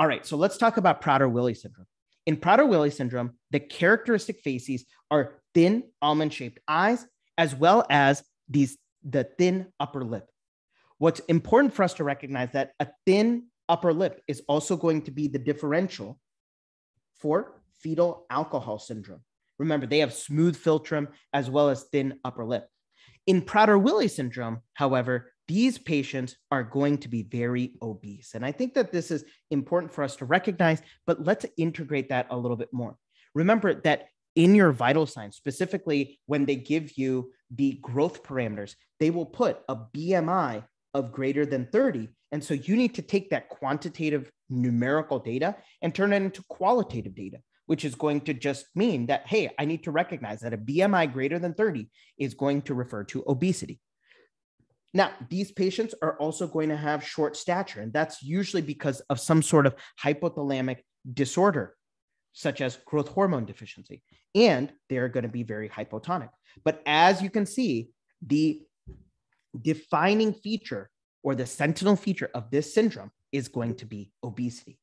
All right, so let's talk about Prader-Willi syndrome. In Prader-Willi syndrome, the characteristic facies are thin almond-shaped eyes, as well as the thin upper lip. What's important for us to recognize that a thin upper lip is also going to be the differential for fetal alcohol syndrome. Remember, they have smooth philtrum as well as thin upper lip. In Prader-Willi syndrome, however, these patients are going to be very obese. And I think that this is important for us to recognize, but let's integrate that a little bit more. Remember that in your vital signs, specifically when they give you the growth parameters, they will put a BMI of greater than 30. And so you need to take that quantitative numerical data and turn it into qualitative data, which is going to just mean that, hey, I need to recognize that a BMI greater than 30 is going to refer to obesity. Now, these patients are also going to have short stature, and that's usually because of some sort of hypothalamic disorder, such as growth hormone deficiency, and they're going to be very hypotonic. But as you can see, the defining feature or the sentinel feature of this syndrome is going to be obesity.